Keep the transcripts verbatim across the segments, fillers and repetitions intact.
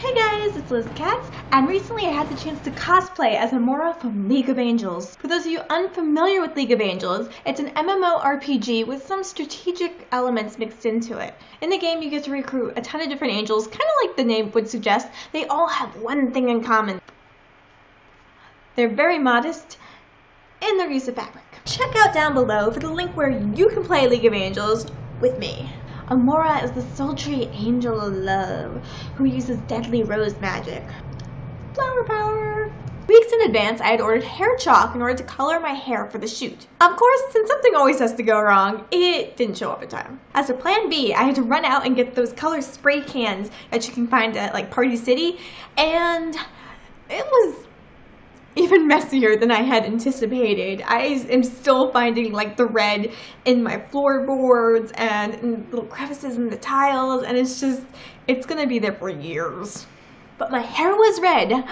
Hey guys, it's Liz Katz, and recently I had the chance to cosplay as Amora from League of Angels. For those of you unfamiliar with League of Angels, it's an M M O R P G with some strategic elements mixed into it. In the game, you get to recruit a ton of different angels, kind of like the name would suggest. They all have one thing in common. They're very modest in their use of fabric. Check out down below for the link where you can play League of Angels with me. Amora is the sultry angel of love who uses deadly rose magic. Flower power! Weeks in advance, I had ordered hair chalk in order to color my hair for the shoot. Of course, since something always has to go wrong, it didn't show up in time. As a plan B, I had to run out and get those color spray cans that you can find at like Party City, and it was even messier than I had anticipated. I am still finding like the red in my floorboards and in little crevices in the tiles, and it's just, it's gonna be there for years. But my hair was red.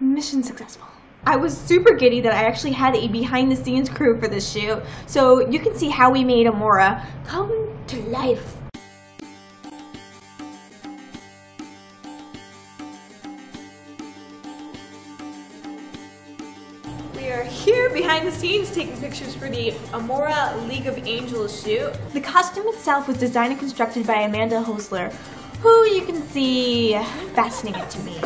Mission successful. I was super giddy that I actually had a behind the scenes crew for this shoot, so you can see how we made Amora come to life. We are here behind the scenes taking pictures for the Amora League of Angels shoot. The costume itself was designed and constructed by Amanda Hosler, who you can see fascinated to me.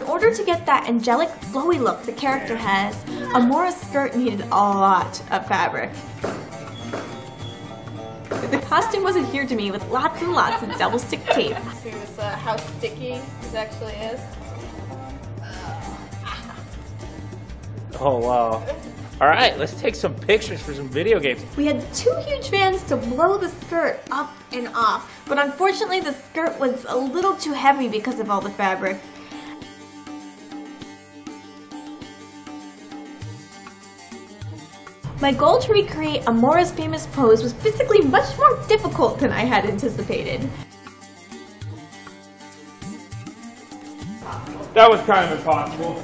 In order to get that angelic, flowy look the character has, Amora's skirt needed a lot of fabric. The costume was adhered to me with lots and lots of double stick tape. Here's uh, how sticky this actually is. Oh wow. Alright, let's take some pictures for some video games. We had two huge fans to blow the skirt up and off, but unfortunately the skirt was a little too heavy because of all the fabric. My goal to recreate Amora's famous pose was physically much more difficult than I had anticipated. That was kind of impossible.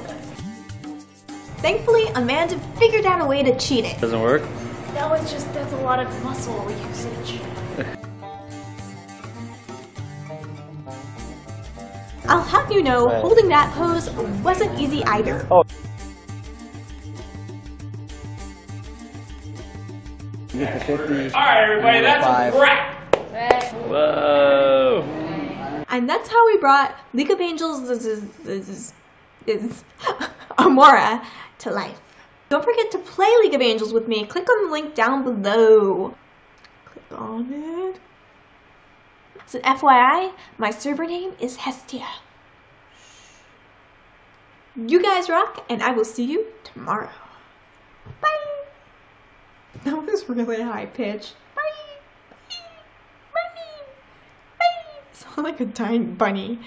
Thankfully, Amanda figured out a way to cheat it. Doesn't work? No, it's just that's a lot of muscle usage. I'll have you know, holding that pose wasn't easy either. Oh. You get the fifty. Alright everybody, that's a wrap! Whoa! And that's how we brought League of Angels is, is, is, is Amora to life. Don't forget to play League of Angels with me. Click on the link down below. Click on it. So F Y I, my server name is Hestia. You guys rock, and I will see you tomorrow. Bye! That was really high pitch. Bye! Bye! Bye! Bye! Sound like a dying bunny.